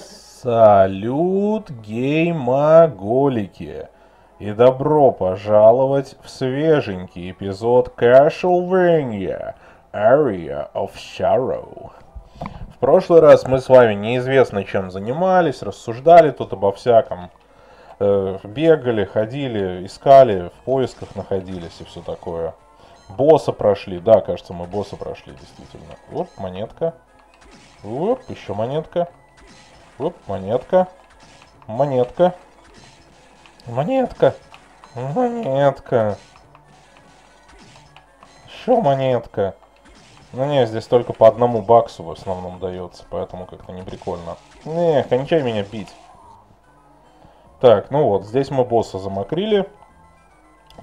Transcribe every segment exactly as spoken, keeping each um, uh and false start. Салют, геймоголики! И добро пожаловать в свеженький эпизод Castlevania Area of Shadow. В прошлый раз мы с вами неизвестно чем занимались, рассуждали тут обо всяком. Бегали, ходили, искали, в поисках находились и все такое. Босса прошли, да, кажется, мы босса прошли, действительно. Вот монетка. Вот еще монетка. Вот монетка. Монетка. Монетка. Монетка. Еще монетка. Ну не, здесь только по одному баксу в основном дается, поэтому как-то не прикольно. Не, кончай меня бить. Так, ну вот, здесь мы босса замокрили.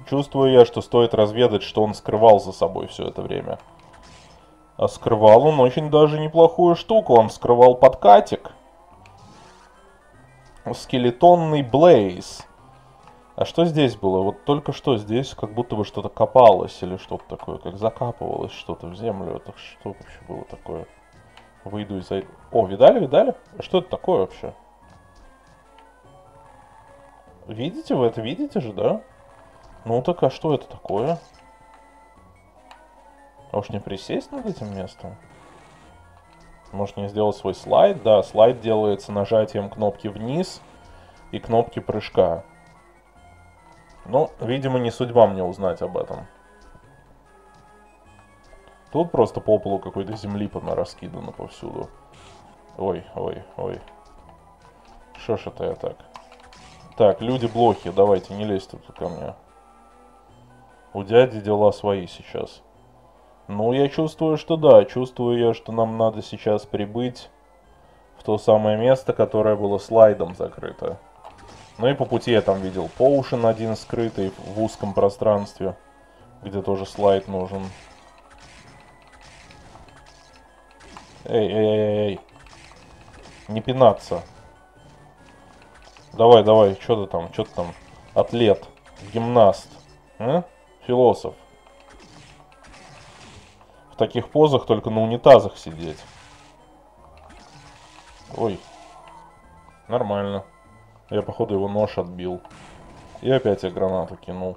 Чувствую я, что стоит разведать, что он скрывал за собой все это время. А скрывал он очень даже неплохую штуку. Он скрывал подкатик. Скелетонный Блейз. А что здесь было? Вот только что здесь как будто бы что-то копалось или что-то такое. Как закапывалось что-то в землю. Так что вообще было такое? Выйду и зайду. О, видали, видали? Что это такое вообще? Видите вы это? Видите же, да? Ну так, а что это такое? А уж не присесть над этим местом? Может не сделать свой слайд? Да, слайд делается нажатием кнопки вниз и кнопки прыжка. Ну, видимо, не судьба мне узнать об этом. Тут просто по полу какой-то земли понараскидано повсюду. Ой, ой, ой. Шо ж это я так? Так, люди-блохи, давайте, не лезьте тут ко мне. У дяди дела свои сейчас. Ну, я чувствую, что да, чувствую я, что нам надо сейчас прибыть в то самое место, которое было слайдом закрыто. Ну и по пути я там видел поушен один скрытый в узком пространстве, где тоже слайд нужен. Эй, эй, эй, эй. Не пинаться. Давай, давай, что ты там, что ты там? Атлет, гимнаст, а? Философ. В таких позах только на унитазах сидеть. Ой, нормально. Я, походу, его нож отбил. И опять я гранату кинул.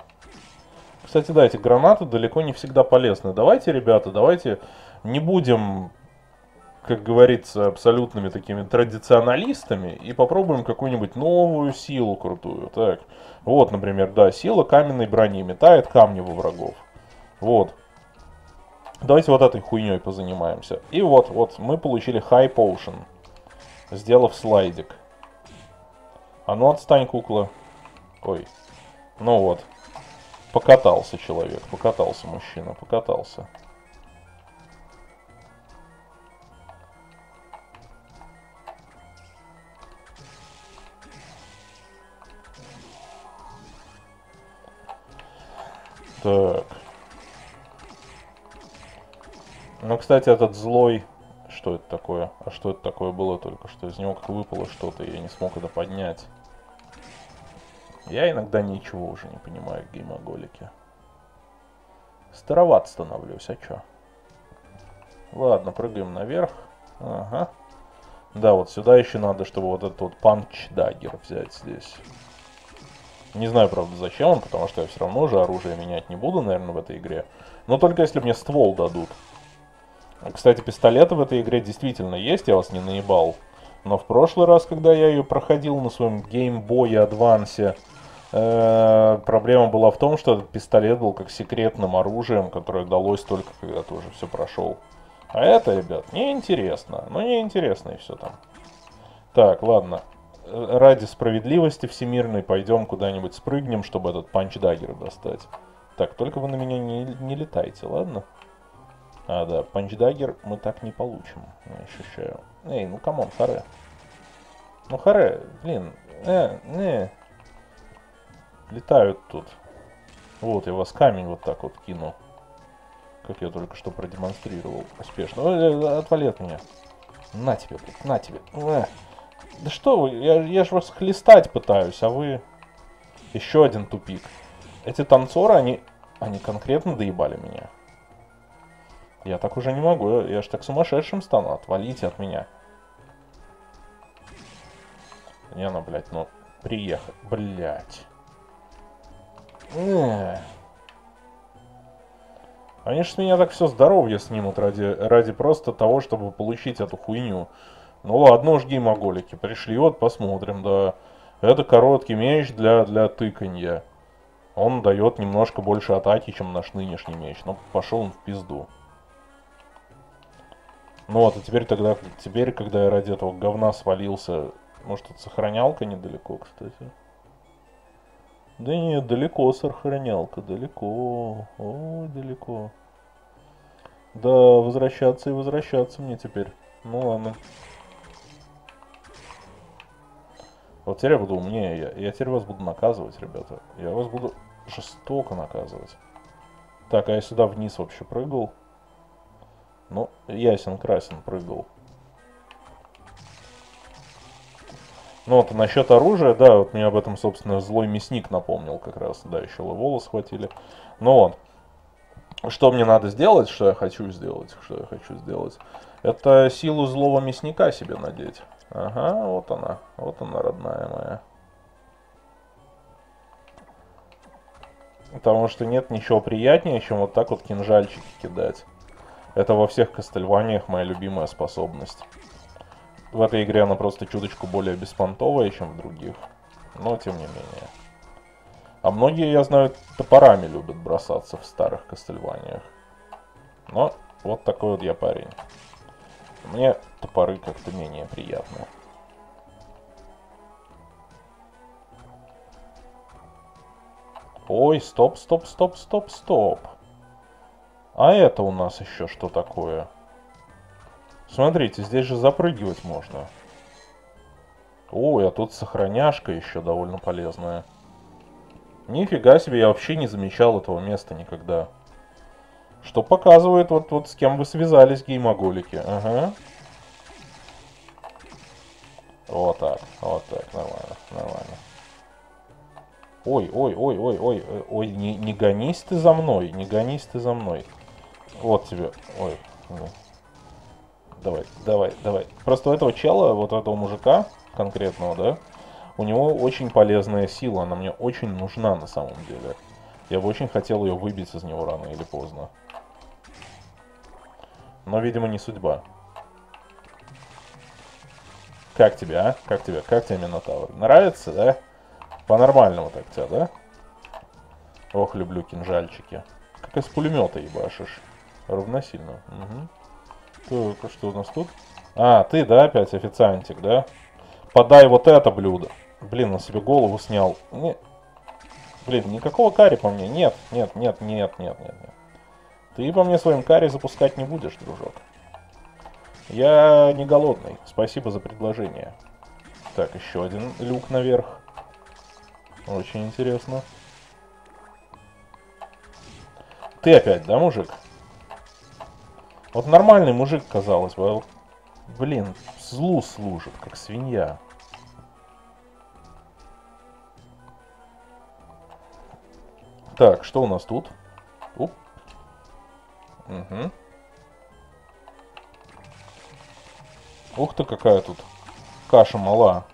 Кстати, да, эти гранаты далеко не всегда полезны. Давайте, ребята, давайте не будем... как говорится, абсолютными такими традиционалистами, и попробуем какую-нибудь новую силу крутую. Так, вот, например, да, сила каменной брони, метает камни во врагов. Вот. Давайте вот этой хуйней позанимаемся. И вот, вот, мы получили High Potion, сделав слайдик. А ну отстань, кукла. Ой. Ну вот. Покатался человек, покатался мужчина, покатался. Так. Ну, кстати, этот злой... Что это такое? А что это такое было только что? Из него как выпало что-то, я не смог это поднять. Я иногда ничего уже не понимаю, геймоголики. Староват становлюсь, а чё? Ладно, прыгаем наверх. Ага. Да, вот сюда еще надо, чтобы вот этот вот панч-даггер взять здесь. Не знаю, правда, зачем он, потому что я все равно же оружие менять не буду, наверное, в этой игре. Но только если мне ствол дадут. Кстати, пистолеты в этой игре действительно есть, я вас не наебал. Но в прошлый раз, когда я ее проходил на своем Game Boy Advance, э-э, проблема была в том, что этот пистолет был как секретным оружием, которое далось только, когда ты уже все прошел. А это, ребят, неинтересно. Ну, неинтересно и все там. Так, ладно. Ради справедливости всемирной пойдем куда-нибудь спрыгнем, чтобы этот панч-даггер достать. Так, только вы на меня не, не летайте, ладно? А, да, панч-даггер мы так не получим, я ощущаю. Эй, ну камон, харе. Ну харе, блин, э, не. Летают тут. Вот, я вас камень вот так вот кину. Как я только что продемонстрировал успешно. Ой, отвали от меня. На тебе, блин, на тебе. Да что вы, я, я же вас хлестать пытаюсь, а вы... Еще один тупик. Эти танцоры, они... Они конкретно доебали меня. Я так уже не могу, я, я же так сумасшедшим стану, отвалите от меня. Не, ну, блядь, ну, приехал. Блядь. Они ж с меня так все здоровье снимут ради, ради просто того, чтобы получить эту хуйню. Ну ладно, жги, моголики. Пришли, вот посмотрим, да. Это короткий меч для, для тыканья. Он дает немножко больше атаки, чем наш нынешний меч. Но пошел он в пизду. Ну вот, а теперь тогда, теперь, когда я ради этого говна свалился... Может, это сохранялка недалеко, кстати? Да нет, далеко сохранялка, далеко. О, далеко. Да, возвращаться и возвращаться мне теперь. Ну ладно. Вот теперь я буду умнее. Я, я теперь вас буду наказывать, ребята. Я вас буду жестоко наказывать. Так, а я сюда вниз вообще прыгал? Ну, ясен красен, прыгал. Ну вот, насчет оружия, да, вот мне об этом, собственно, злой мясник напомнил как раз. Да, еще левела схватили. Ну вот. Что мне надо сделать, что я хочу сделать, что я хочу сделать, это силу злого мясника себе надеть. Ага, вот она, вот она, родная моя. Потому что нет ничего приятнее, чем вот так вот кинжальчики кидать. Это во всех Castlevania'х моя любимая способность. В этой игре она просто чуточку более беспонтовая, чем в других. Но тем не менее. А многие, я знаю, топорами любят бросаться в старых Castlevania'х. Но вот такой вот я парень. Мне топоры как-то менее приятны. Ой, стоп, стоп, стоп, стоп, стоп. А это у нас еще что такое? Смотрите, здесь же запрыгивать можно. Ой, а тут сохраняшка еще довольно полезная. Нифига себе, я вообще не замечал этого места никогда. Что показывает, вот, вот с кем вы связались, геймоголики. Ага. Вот так, вот так, нормально, нормально. Ой, ой, ой, ой, ой, ой, не, не гонись ты за мной, не гонись ты за мной. Вот тебе, ой, ой. Давай, давай, давай. Просто у этого чела, вот этого мужика конкретного, да, у него очень полезная сила. Она мне очень нужна на самом деле. Я бы очень хотел ее выбить из него рано или поздно. Но, видимо, не судьба. Как тебе, а? Как тебе? Как тебе, Минотавр? Нравится, да? По-нормальному так тебя, да? Ох, люблю кинжальчики. Как из пулемета ебашишь. Равносильно. Угу. Так, а что у нас тут? А, ты, да, опять официантик, да? Подай вот это блюдо. Блин, он себе голову снял. Не... Блин, никакого карри по мне. Нет, нет, нет, нет, нет, нет, нет. Ты по мне своим карри запускать не будешь, дружок. Я не голодный. Спасибо за предложение. Так, еще один люк наверх. Очень интересно. Ты опять, да, мужик? Вот нормальный мужик, казалось бы. Блин, злу служит, как свинья. Так, что у нас тут? Уп. Угу. Ух ты, какая тут каша мала.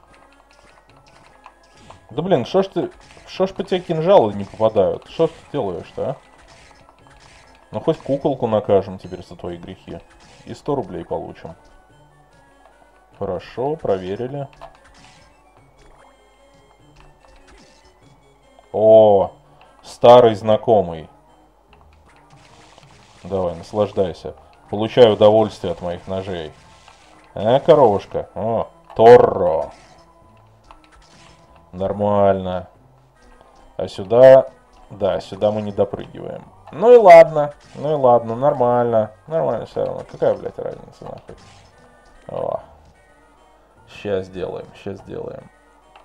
Да блин, что ж ты... Что ж по тебе кинжалы не попадают? Что ж ты делаешь-то, а? Ну, хоть куколку накажем теперь за твои грехи. И сто рублей получим. Хорошо, проверили. О, старый знакомый. Давай, наслаждайся. Получаю удовольствие от моих ножей. А, коровушка? О, Торро. Нормально. А сюда... Да, сюда мы не допрыгиваем. Ну и ладно, ну и ладно, нормально, нормально все равно. Какая, блядь, разница нахуй? О, сейчас сделаем, сейчас сделаем.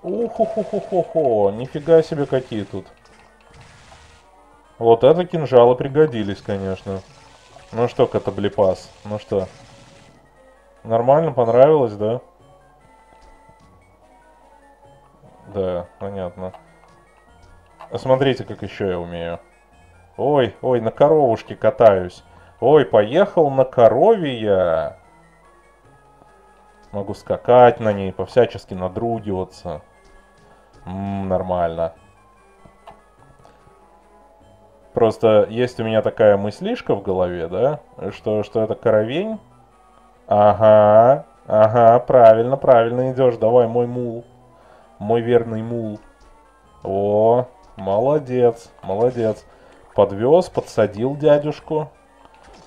Уху-ху-ху-ху-ху, нифига себе какие тут. Вот это кинжалы пригодились, конечно. Ну что, катаблипас, ну что? Нормально, понравилось, да? Да, понятно. А смотрите, как еще я умею. Ой, ой, на коровушке катаюсь. Ой, поехал на корове я. Могу скакать на ней, по-всячески надругиваться. М-м, нормально. Просто есть у меня такая мыслишка в голове, да? Что, что это коровень? Ага, ага, правильно, правильно идешь. Давай, мой мул. Мой верный мул. О, молодец, молодец. Подвез, подсадил дядюшку.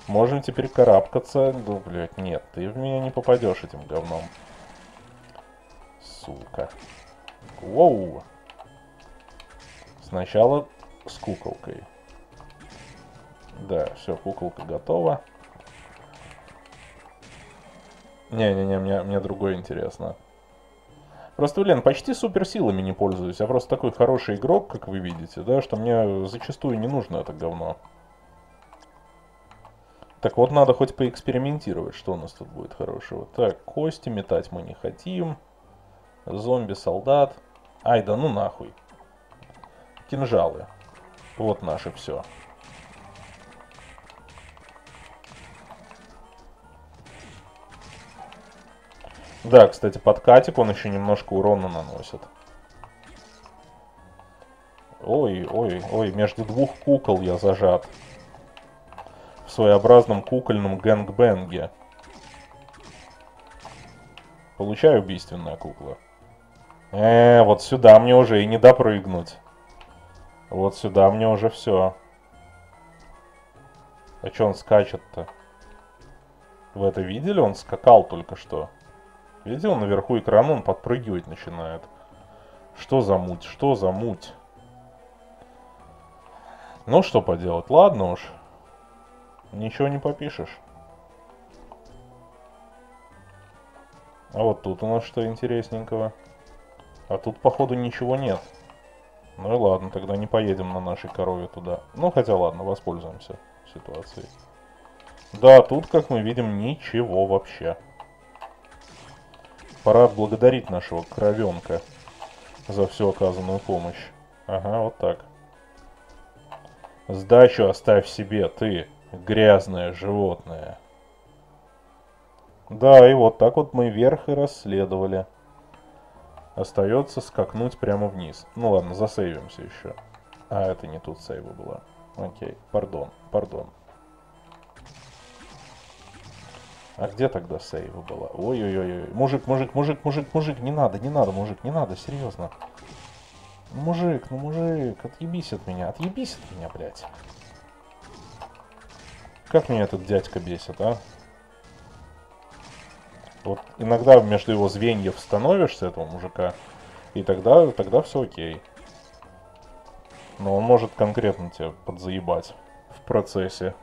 Можем теперь карабкаться. Ну, блядь, нет, ты в меня не попадешь этим говном. Сука. Воу. Сначала с куколкой. Да, все, куколка готова. Не-не-не, мне, мне другое интересно. Просто, блин, почти суперсилами не пользуюсь. Я просто такой хороший игрок, как вы видите, да, что мне зачастую не нужно это говно. Так вот, надо хоть поэкспериментировать, что у нас тут будет хорошего. Так, кости метать мы не хотим. Зомби-солдат. Ай, да ну нахуй. Кинжалы. Вот наше все. Да, кстати, подкатик, он еще немножко урона наносит. Ой, ой, ой, между двух кукол я зажат. В своеобразном кукольном гэнгбэнге. Получаю убийственная кукла. Э, вот сюда мне уже и не допрыгнуть. Вот сюда мне уже все. А че он скачет-то? Вы это видели? Он скакал только что. Видел? Наверху экрана он подпрыгивать начинает. Что за муть? Что за муть? Ну, что поделать? Ладно уж. Ничего не попишешь. А вот тут у нас что интересненького? А тут, походу, ничего нет. Ну и ладно, тогда не поедем на нашей корове туда. Ну, хотя ладно, воспользуемся ситуацией. Да, тут, как мы видим, ничего вообще. Пора отблагодарить нашего коровенка за всю оказанную помощь. Ага, вот так. Сдачу оставь себе, ты, грязное животное. Да, и вот так вот мы вверх и расследовали. Остается скакнуть прямо вниз. Ну ладно, засейвимся еще. А, это не тут сейва была. Окей, пардон, пардон. А где тогда сейва была? Ой-ой-ой, мужик, мужик, мужик, мужик, мужик, не надо, не надо, мужик, не надо, серьезно. Мужик, ну мужик, отъебись от меня, отъебись от меня, блядь. Как меня этот дядька бесит, а? Вот иногда между его звеньев становишься, этого мужика, и тогда, тогда все окей. Но он может конкретно тебя подзаебать в процессе.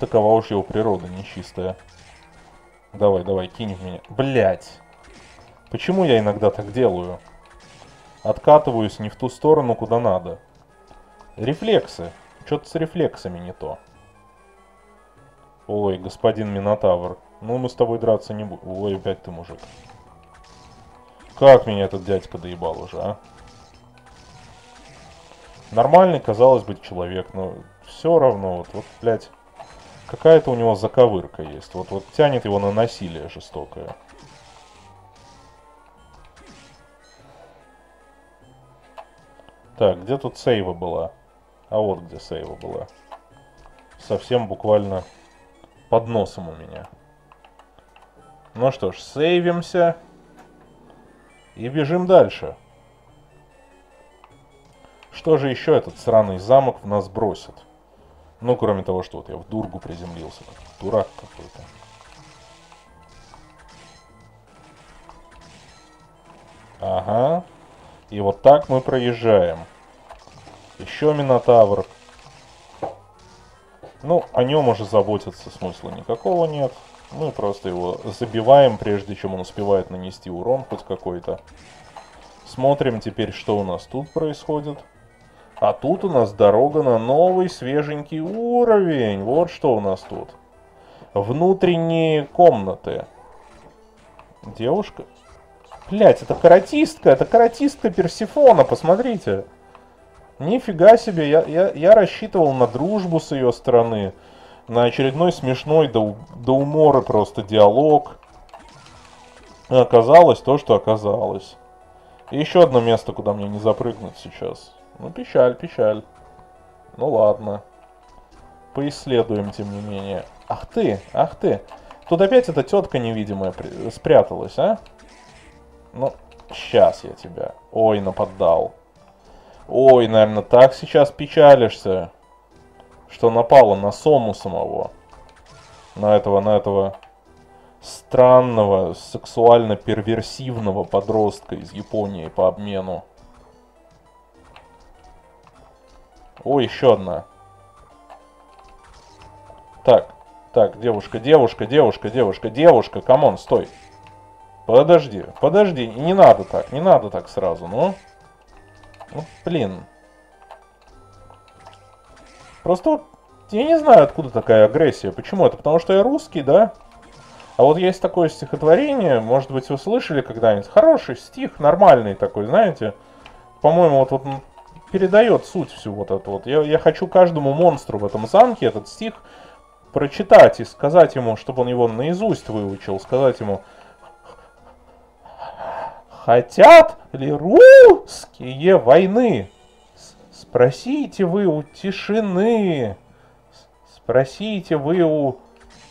Такова уж его природа нечистая. Давай, давай, кинь в меня. Блять! Почему я иногда так делаю? Откатываюсь не в ту сторону, куда надо. Рефлексы. Что-то с рефлексами не то. Ой, господин Минотавр. Ну, мы с тобой драться не будем. Ой, опять ты мужик. Как меня этот дядька доебал уже, а? Нормальный, казалось бы, человек, но все равно, вот, вот, блядь, какая-то у него заковырка есть. Вот, вот тянет его на насилие жестокое. Так, где тут сейва была? А вот где сейва была. Совсем буквально под носом у меня. Ну что ж, сейвимся. И бежим дальше. Что же еще этот сраный замок в нас бросит? Ну, кроме того, что вот я в дургу приземлился. Как дурак какой-то. Ага. И вот так мы проезжаем. Еще Минотавр. Ну, о нем уже заботиться смысла никакого нет. Мы просто его забиваем, прежде чем он успевает нанести урон хоть какой-то. Смотрим теперь, что у нас тут происходит. А тут у нас дорога на новый свеженький уровень. Вот что у нас тут. Внутренние комнаты. Девушка. Блять, это каратистка. Это каратистка Персефона, посмотрите. Нифига себе, я, я, я рассчитывал на дружбу с ее стороны. на очередной смешной до, до умора просто диалог. Оказалось то, что оказалось. И еще одно место, куда мне не запрыгнуть сейчас. Ну, печаль, печаль. Ну, ладно. Поисследуем, тем не менее. Ах ты, ах ты. Тут опять эта тетка невидимая спряталась, а? Ну, сейчас я тебя. Ой, нападал. Ой, наверное, так сейчас печалишься, что напала на Сому самого. На этого, на этого странного, сексуально-перверсивного подростка из Японии по обмену. Ой, еще одна. Так, так, девушка, девушка, девушка, девушка, девушка, камон, стой. Подожди, подожди, не надо так, не надо так сразу, ну. Ну, блин. Просто вот, я не знаю, откуда такая агрессия. Почему? Это потому что я русский, да? А вот есть такое стихотворение, может быть, вы слышали когда-нибудь. Хороший стих, нормальный такой, знаете. По-моему, вот, вот передает суть всю вот эту вот. Я, я хочу каждому монстру в этом замке этот стих прочитать и сказать ему, чтобы он его наизусть выучил. Сказать ему... Хотят ли русские войны? Спросите вы у тишины, спросите вы у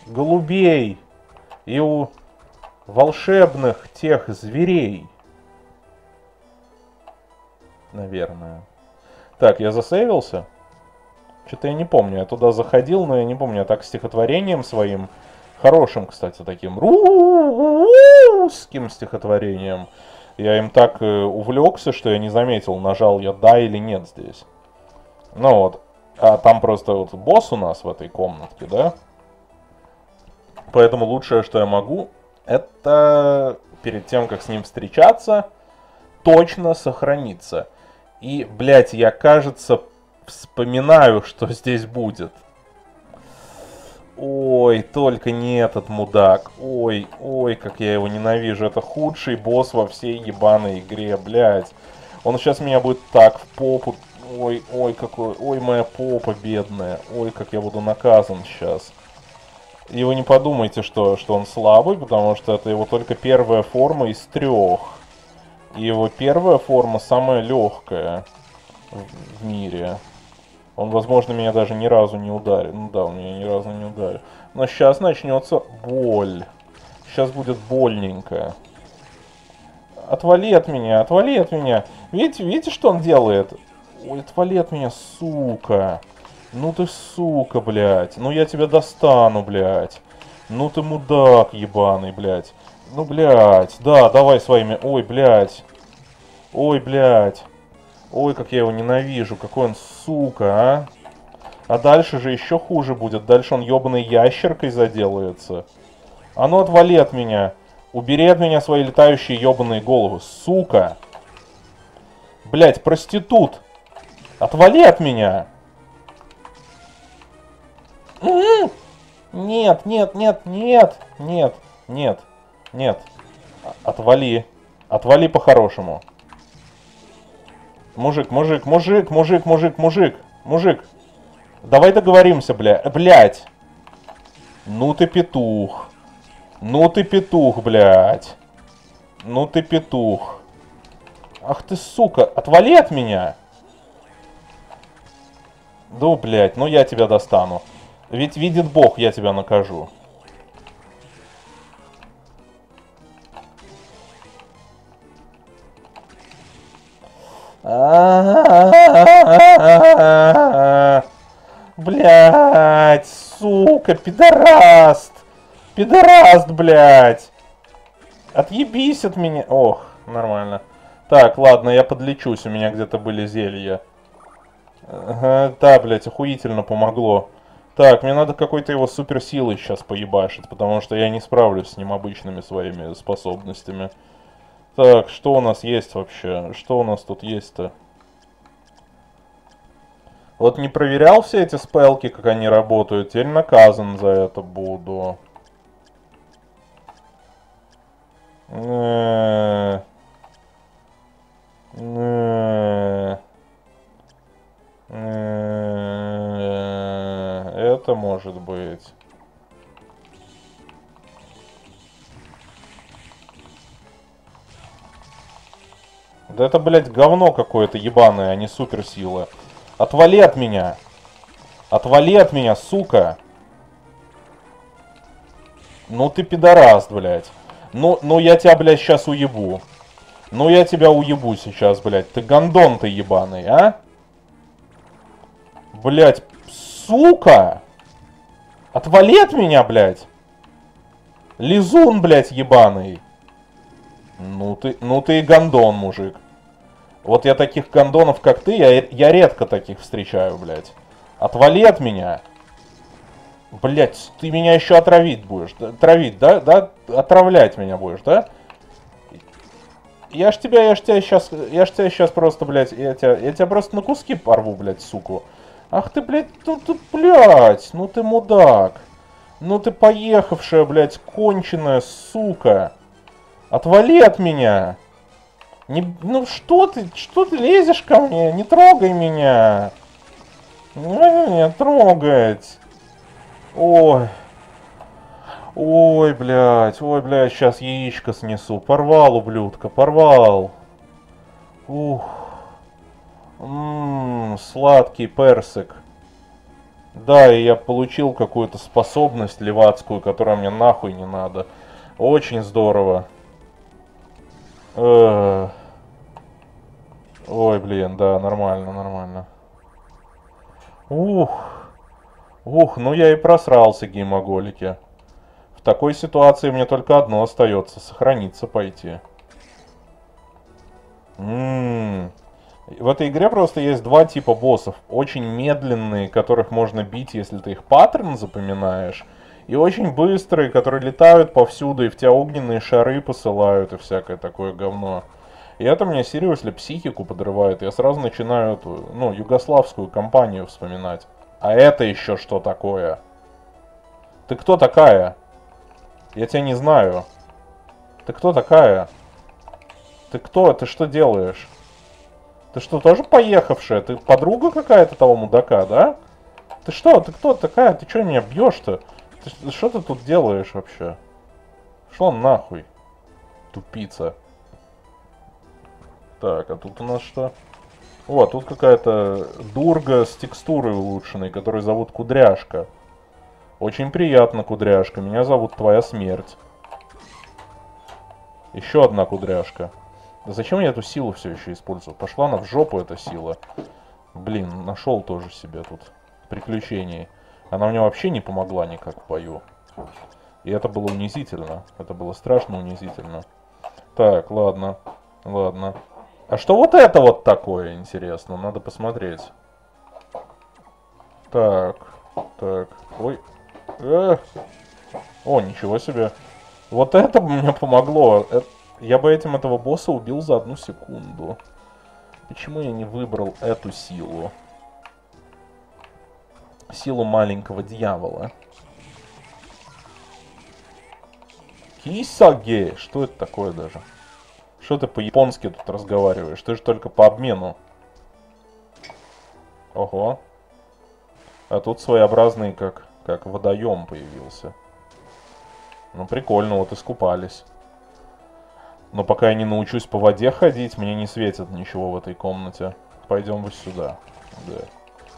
голубей и у волшебных тех зверей. Наверное. Так, я засейвился? Что-то я не помню. Я туда заходил, но я не помню. А так стихотворением своим, хорошим, кстати, таким русским стихотворением, я им так увлекся, что я не заметил, нажал я да или нет здесь. Ну вот. А там просто вот босс у нас в этой комнатке, да? Поэтому лучшее, что я могу, это перед тем, как с ним встречаться, точно сохраниться. И, блядь, я, кажется, вспоминаю, что здесь будет. Ой, только не этот мудак. Ой, ой, как я его ненавижу. Это худший босс во всей ебаной игре, блядь. Он сейчас меня будет так в попу. Ой, ой, какой. Ой, моя попа бедная. Ой, как я буду наказан сейчас. И вы не подумайте, что, что он слабый, потому что это его только первая форма из трех. И его первая форма самая легкая в мире. Он, возможно, меня даже ни разу не ударит. Ну да, он меня ни разу не ударит. Но сейчас начнется боль. Сейчас будет больненько. Отвали от меня, отвали от меня. Видите, видите, что он делает? Ой, отвали от меня, сука. Ну ты сука, блядь. Ну я тебя достану, блядь. Ну ты мудак ебаный, блядь. Ну, блядь. Да, давай своими. Ой, блядь. Ой, блядь. Ой, как я его ненавижу, какой он сука, а? А дальше же еще хуже будет. Дальше он ебаной ящеркой заделается. А ну отвали от меня. Убери от меня свои летающие ебаные головы, сука. Блять, проститут. Отвали от меня. Нет, нет, нет, нет, нет, нет, нет. Отвали. Отвали по-хорошему. Мужик, мужик, мужик, мужик, мужик, мужик, мужик. Давай договоримся, бля, блядь. Ну ты петух. Ну ты петух, блядь. Ну ты петух. Ах ты, сука, отвали от меня. Да, блядь, ну я тебя достану. Ведь видит Бог, я тебя накажу. Блять, сука, пидораст. Пидораст, блять. Отъебись от меня. Ох, нормально. Так, ладно, я подлечусь. У меня где-то были зелья. Ага, да, блять, охуительно помогло. Так, мне надо какой-то его суперсилой сейчас поебашить, потому что я не справлюсь с ним обычными своими способностями. Так, что у нас есть вообще? Что у нас тут есть-то? Вот не проверял все эти спелки, как они работают. Теперь наказан за это буду. Не. Не. Не. Это это может быть? Да это, блядь, говно какое-то ебаное, а не суперсила. Отвали от меня! Отвали от меня, сука! Ну ты пидорас, блядь. Ну, ну я тебя, блядь, сейчас уебу. Ну я тебя уебу сейчас, блядь. Ты гондон ты ебаный, а? Блядь, сука! Отвали от меня, блядь! Лизун, блядь, ебаный. Ну ты, ну ты и гондон, мужик. Вот я таких гондонов, как ты, я, я редко таких встречаю, блядь. Отвали от меня. Блядь, ты меня еще отравить будешь. Травить, да? Да? Отравлять меня будешь, да? Я ж тебя, я ж тебя сейчас, я ж тебя сейчас просто, блядь, я тебя, я тебя просто на куски порву, блядь, суку. Ах ты, блядь, ну ты, блядь, ну ты мудак. Ну ты поехавшая, блядь, конченая, сука. Отвали от меня. Не, ну что ты, что ты лезешь ко мне? Не трогай меня. Не, не трогать. Ой. Ой, блядь, ой, блядь, сейчас яичко снесу. Порвал, ублюдка, порвал. Ух. Ммм, сладкий персик. Да, и я получил какую-то способность левацкую, которая мне нахуй не надо. Очень здорово. Ой, блин, да, нормально, нормально. Ух. Ух, ну я и просрался, геймоголики. В такой ситуации мне только одно остается. Сохраниться пойти. М-м-м. В этой игре просто есть два типа боссов. Очень медленные, которых можно бить, если ты их паттерн запоминаешь. И очень быстрые, которые летают повсюду и в тебя огненные шары посылают и всякое такое говно. И это мне, серьезно, психику подрывает. Я сразу начинаю эту, ну, югославскую компанию вспоминать. А это еще что такое? Ты кто такая? Я тебя не знаю. Ты кто такая? Ты кто? Ты что делаешь? Ты что, тоже поехавшая? Ты подруга какая-то того мудака, да? Ты что? Ты кто такая? Ты что меня бьешь-то? Ты, что ты тут делаешь вообще? Шла нахуй. Тупица. Так, а тут у нас что? О, тут какая-то дурга с текстурой улучшенной, которую зовут Кудряшка. Очень приятно, Кудряшка. Меня зовут твоя смерть. Еще одна Кудряшка. Да зачем я эту силу все еще использую? Пошла она в жопу, эта сила. Блин, нашел тоже себе тут приключений. Она мне вообще не помогла никак в бою. И это было унизительно. Это было страшно унизительно. Так, ладно. Ладно. А что вот это вот такое, интересно? Надо посмотреть. Так. Так. Ой. Эх. О, ничего себе. Вот это мне помогло. Это... Я бы этим этого босса убил за одну секунду. Почему я не выбрал эту силу? Силу маленького дьявола. Кисагей. Что это такое даже? Что ты по-японски тут разговариваешь? Ты же только по обмену. Ого. А тут своеобразный как, как водоем появился. Ну прикольно, вот искупались. Но пока я не научусь по воде ходить, мне не светит ничего в этой комнате. Пойдем вот сюда. Да.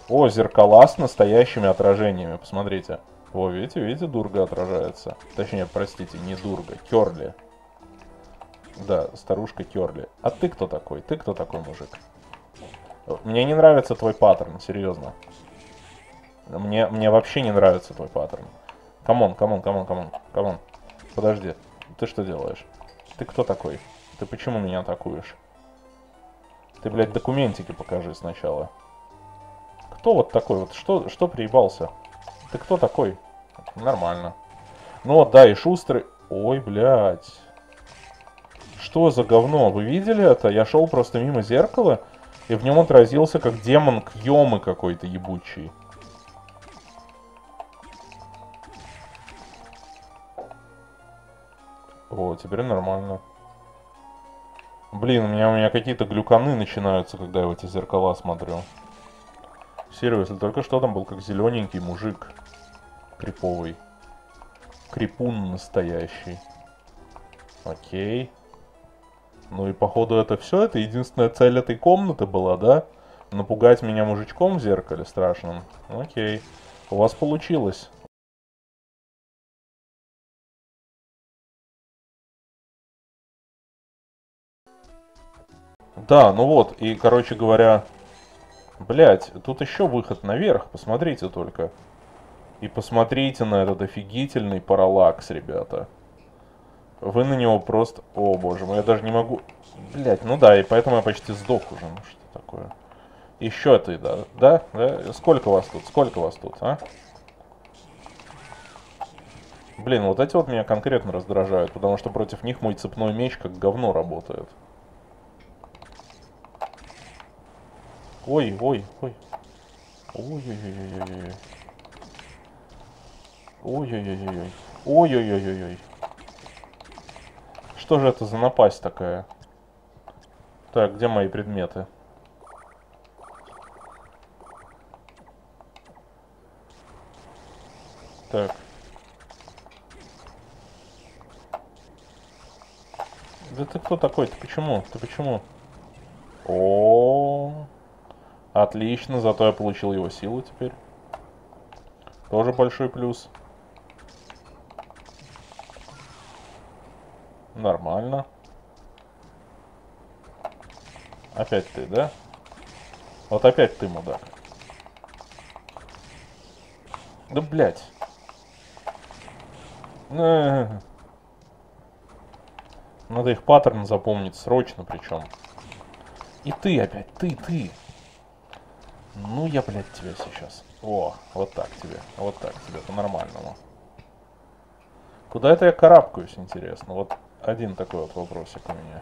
О, зеркала с настоящими отражениями. Посмотрите. О, видите, видите, дурга отражается. Точнее, простите, не дурга, Керли. Да, старушка Керли. А ты кто такой? Ты кто такой, мужик? Мне не нравится твой паттерн, серьезно. Мне, мне вообще не нравится твой паттерн. Камон, камон, камон, камон, камон. Подожди, ты что делаешь? Ты кто такой? Ты почему меня атакуешь? Ты, блядь, документики покажи сначала. Кто вот такой вот? Что, что приебался? Ты кто такой? Нормально. Ну вот, да, и шустрый... Ой, блядь. Что за говно? Вы видели это? Я шел просто мимо зеркала, и в нем отразился как демон Кьёмы какой-то ебучий. О, теперь нормально. Блин, у меня, у меня какие-то глюканы начинаются, когда я в эти зеркала смотрю. Серьезно, только что там был как зелененький мужик. Криповый. Крипун настоящий. Окей. Ну и походу это все. Это единственная цель этой комнаты была, да? Напугать меня мужичком в зеркале страшным. Окей. У вас получилось. Да, ну вот. И, короче говоря... Блять, тут еще выход наверх. Посмотрите только. И посмотрите на этот офигительный параллакс, ребята. Вы на него просто... О, боже мой, я даже не могу... Блять, ну да, и поэтому я почти сдох уже. Ну что такое? Еще ты, да? Да? Да? Сколько вас тут? Сколько вас тут, а? Блин, вот эти вот меня конкретно раздражают, потому что против них мой цепной меч как говно работает. Ой, ой, ой. Ой-ой-ой-ой-ой-ой. Ой-ой-ой-ой-ой. Ой-ой-ой-ой-ой. Что же это за напасть такая? Так, где мои предметы? Так. Да ты кто такой? Ты почему? Ты почему? О-о-о. Отлично, зато я получил его силу теперь. Тоже большой плюс. Нормально. Опять ты, да? Вот опять ты, мудак. Да, блядь. Надо их паттерн запомнить срочно причем. И ты опять, ты, ты. Ну я, блядь, тебя сейчас. О, вот так тебе, вот так тебе, по-нормальному. Куда это я карабкаюсь, интересно? Вот один такой вот вопросик у меня.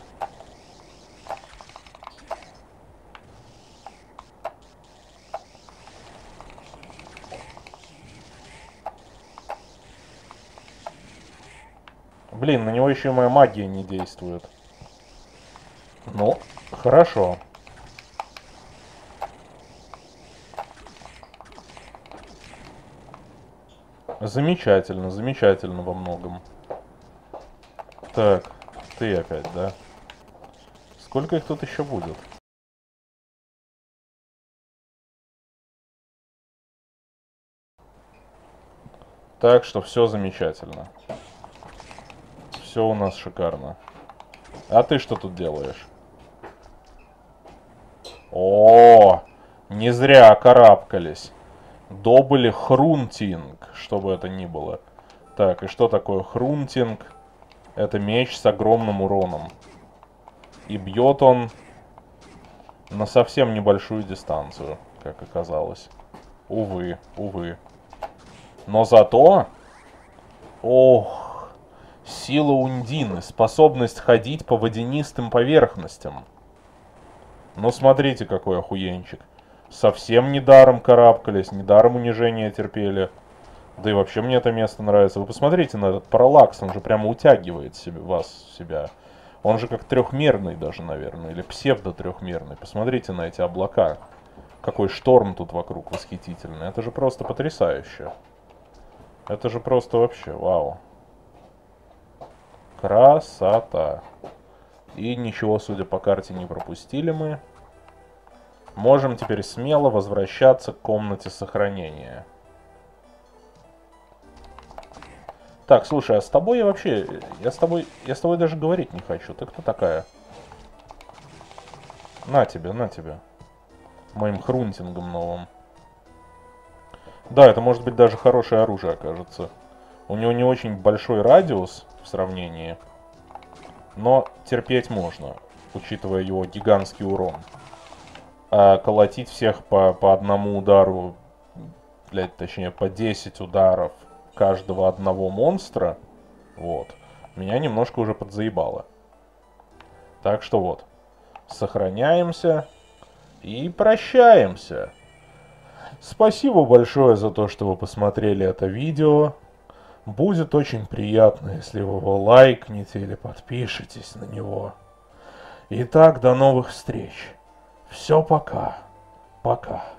Блин, на него еще и моя магия не действует. Ну, хорошо. Замечательно, замечательно во многом. Так, ты опять, да? Сколько их тут еще будет? Так что все замечательно. Все у нас шикарно. А ты что тут делаешь? О, не зря карабкались. Добыли хрунтинг, что бы это ни было. Так, и что такое хрунтинг? Это меч с огромным уроном. И бьет он на совсем небольшую дистанцию, как оказалось. Увы, увы. Но зато... Ох, сила Ундины, способность ходить по водянистым поверхностям. Ну смотрите, какой охуенчик. Совсем недаром карабкались, недаром унижения терпели. Да и вообще мне это место нравится. Вы посмотрите на этот параллакс, он же прямо утягивает себе, вас в себя. Он же как трехмерный даже, наверное, или псевдо-трехмерный. Посмотрите на эти облака. Какой шторм тут вокруг восхитительный. Это же просто потрясающе. Это же просто вообще, вау. Красота. И ничего, судя по карте, не пропустили мы. Можем теперь смело возвращаться к комнате сохранения. Так, слушай, а с тобой я вообще... Я с тобой, я с тобой даже говорить не хочу. Ты кто такая? На тебе, на тебе. Моим хрунтингом новым. Да, это может быть даже хорошее оружие, окажется. У него не очень большой радиус в сравнении. Но терпеть можно, учитывая его гигантский урон. А колотить всех по, по одному удару, блядь, точнее, по десять ударов каждого одного монстра, вот, меня немножко уже подзаебало. Так что вот, сохраняемся и прощаемся. Спасибо большое за то, что вы посмотрели это видео. Будет очень приятно, если вы его лайкните или подпишитесь на него. Итак, до новых встреч. Все, пока. Пока.